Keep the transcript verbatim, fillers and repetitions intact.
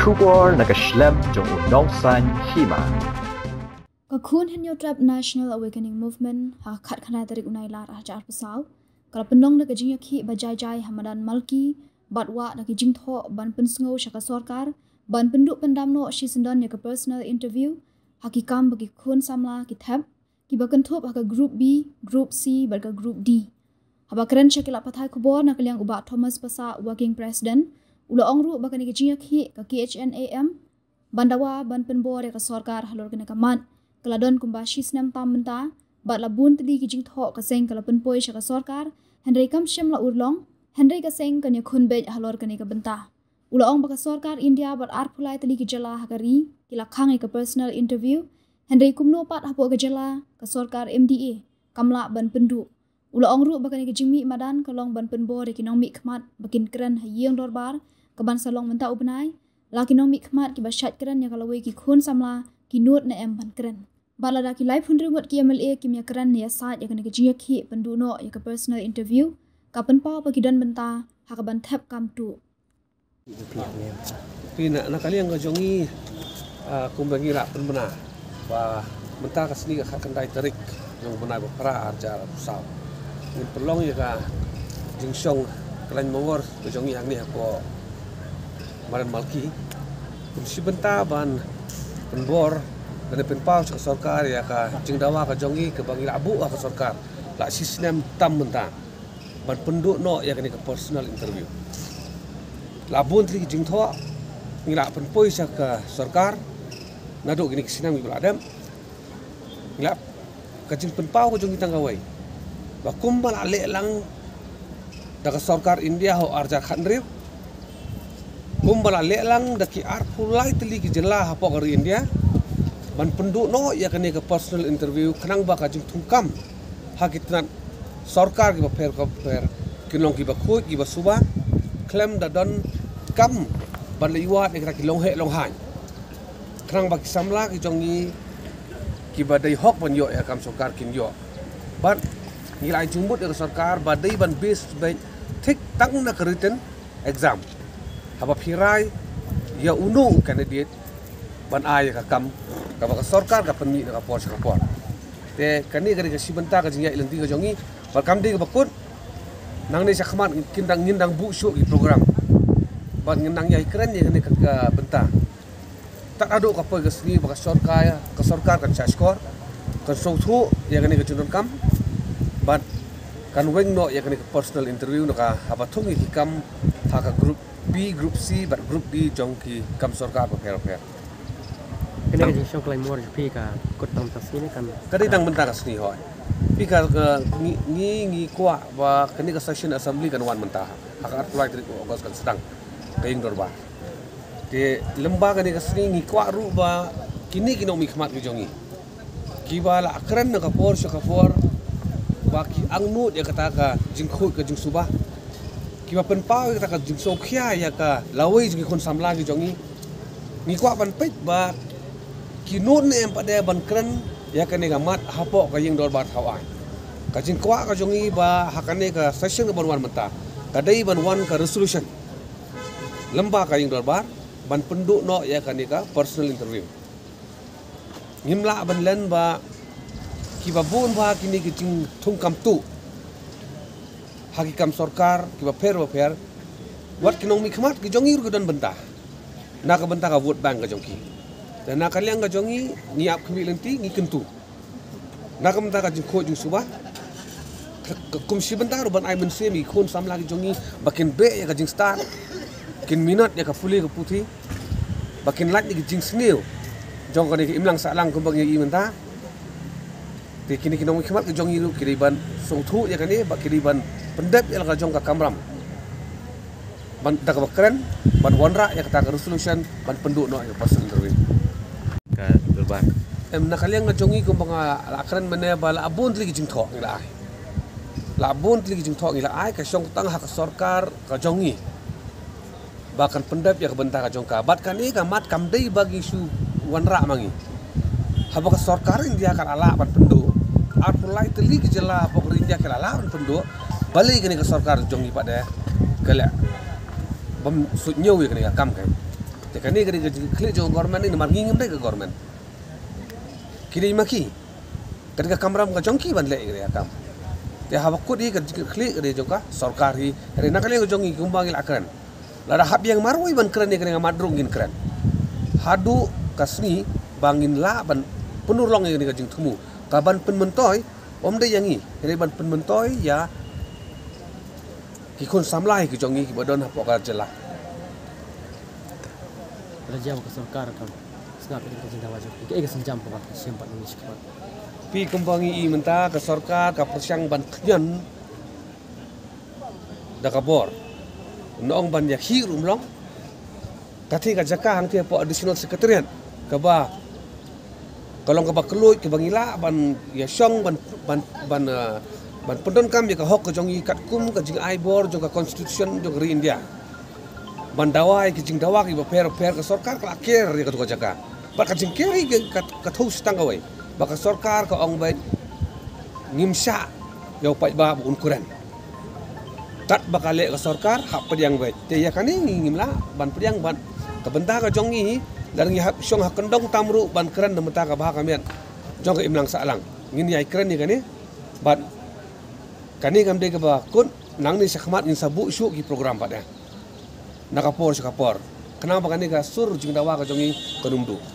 Kubor nakaslem jong unongsan hima. Kakun henyo trap National Awakening Movement hakat kana tarik unai larah jar pesau. Kalau penong nakajing yaki bajai-jai hamadan malki batwa nakijing tho ban pensngau syaka sorkar ban penduk pendamno shisendan yaka personal interview hakikam bagi kun samla kitab kibakentup haka group B, group C, barka group D. Haba keren syakilak pathai kubor nakaliang ubak Thomas Pasa working president. Ula ongru bakani kajing yaki ka K H N A M bandawa ban penbor yaka sorkar halor kena kamat. Keladon kumbashi senam tam mentah, bat labun tadi kijing thok kaseng kalapen poi syaka sorkar, hendai kam syam la urlong, hendai kaseng kanya kun bej halor kane ka bentah. Ulaong baka sorkar India bat arpulai tadi kejala hakari, kila kang ka personal interview, hendai kumno pat hapo kejala ka sorkar M D A, kamla ban penduk. Ulaong ru bakane kijing mi madan kalong ban penbor yakinong mi kemat, bakin keren hayiang dorbar, kaban salong mentah upenai, lakinong mi kemat kiba syat keren yakalawai kikun samla, kinut na em ban keren. Baladaki live hundred buat ki M L A kimia keren ya saat ya kena kejia ki penduno ya ke personal interview kapan pau pagi dan benta hakaban tap kamtu. Tina nakali yang gajongi kumbagi rak penbena wah benta kasih ka kendai terik yang bena para arjar pusau ngin perlong ya ka jingsong kalian mawar gajongi hang ni apo maran malki kursi benta ban penbor kena penpau ke sorkar ya ka jingdawa ka jongi ke bangil abu ka sorkar la sistem tam mentah ban penduk no ya kena ke personal interview labun tri jing tho ngila penpoi sa ka sorkar naduk kini sinam ibul adam ngila ka jing penpau ka jongi tangawai ba kumbal ale lang daga sorkar India ho arja khandrib kumbal ale lang daki arpulai teli ki jela hapo ka India ban penduk no ya kene ke personal interview kanang ba ka jing tungkam hakitnan sorkar ki ba per ka per kinong ki ba khut ki ba suba klem da don kam ban liwat ek ra ki long he long han kanang ba ki samla ki jongi ki ba dai hok ban yo ya kam sorkar kin yo ban nilai jumbut ek sorkar ba dai ban base ba thik tang na ka written exam haba phirai ya unu candidate ban ai ka kam kabaka sorkar ka penmi ka por ka por te kani gari ka sibanta ka jingya ilenti ka jongi bakam de ka bakut nang ne sakman kindang ngindang bu su ki program ban ngindang yai keren ye ne ka benta tak adu ka poi ka sini baka sorkar ya ka sorkar ka chaskor ka southu ya kani ka chundon kam ban kan weng no ya kani ka personal interview no ka apa thung ki kam tha ka group B group C bat group D jongki kam sorkar ka pher pher kena ke jingshok lai mor pi ka kottam tasini kan kadi dang bentar asni hoi pi ka ngi ngi kwa ba kani ka session assembly kan wan mentah akar pulai tri ko ogos kan sedang keing dorba te lemba kani ka sni ngi kwa ru ba kini kino mi khmat jongi ki ba la akran na ka por sha ka por ba ki angnut ya kata ka jingkhut ka jingsubah ki ba penpau ya kata ka jingsokya ya ka lawai jing kon samla ki jongi ngi kwa ban pet ba kinun em pada ban keren ya kene ga mat hapo ka yeng dor bat hawai ka jing kwa ka jongi ba hakane ka session ban wan mata kadai ban wan ka resolution lamba ka yeng dor bat ban penduk no ya kene ka personal interview ngimla ban len ba ki ba bun ba kini ki jing thung kam tu hakikam sorkar ki ba pher ba pher wat kinong mi khmat ki jongi ru don benta na ka benta ka vote bank ka jongi dan nakali yang gajongi niap kami lenti ngi kentu nak mentaka jing ko jing subah kum si bentar ban ai ben semi kon sam lagi jongi bakin be ya jing start kin minot ya ka fuli ka puti bakin lat ni jing snew jong ka ni imlang salang kum bang i menta te kini kini ngi khmat jongi ru kiriban song thu ya ka ni bakiriban pendep ya ka jong ka kamram ban dak ba keren ban wonra ya ka ta resolution ban penduk no ya pasal interview Durban. Em nakaliang ngajongi ko mga lakran mane bala abun tri kijing thok ila ai. Labun tri kijing thok ila ai ka song tang hak sorkar ka jongi. Bahkan pendap ya kebentar ka jongka bat kan ni ka mat kam dei bagi su wanra mangi. Habaka sorkar India kan ala ban pendo. Ar pulai tri kijela pok rinja kala ala ban pendo. Bali kene ka sorkar jongi pat de. Kala bam sutnyo ye kene ka kam kai. Tekani kari kli jo gorman ini margi ngem rega gorman. Kiri maki. Kari ka kamram ka jongki ban le kari akam. Te habak ko di kari kli kari jo ka sorkar hi kari nakali ko jongi kumbangil akran. Lada hab yang maru iban kran ni kari ngamadrung gin kran. Hadu kasni bangin la ban penurlong yang kari tumu. Kaban penmentoi om de yangi kari ban penmentoi ya. Kikon samlai ki jongi ki badon hapok ka jela. Kerja ke sarkar kan senap itu cinta wajib ke senjam pak sempat nulis cepat pi kembangi i mentah ke sarkar ka persiang ban kian da kabor nong ban ya hirum long tadi ka jaka hang ti pak additional sekretariat ka ba kalong ka ba keluit ke bangila ban ya syong ban ban ban ban pendon kam ya ka hok ka jongi kat kum ka jing ai bor jo ka constitution jo ri India bandawai kijing dawak iba per per ke sorkar ke akhir ya ketua jaka pak kijing kiri ke kathus tangawai baka sorkar ke ong bait ngimsa yo pai ba unkuran tat bakale ke sorkar hak pediang bait te ya kani ngimla ban pediang ban kebenta ke jongi dan ngi hak syong hak kendong tamru ban keren demeta ka bah kamian jong ke imlang salang ngin yai keren ni kani ban kani kamde ke ba kun nang ni sakhmat ni sabu syuk ki program pada Nakapor, Singapore. Kenapa kan ini kasur jingdawa kacungi kenumdu.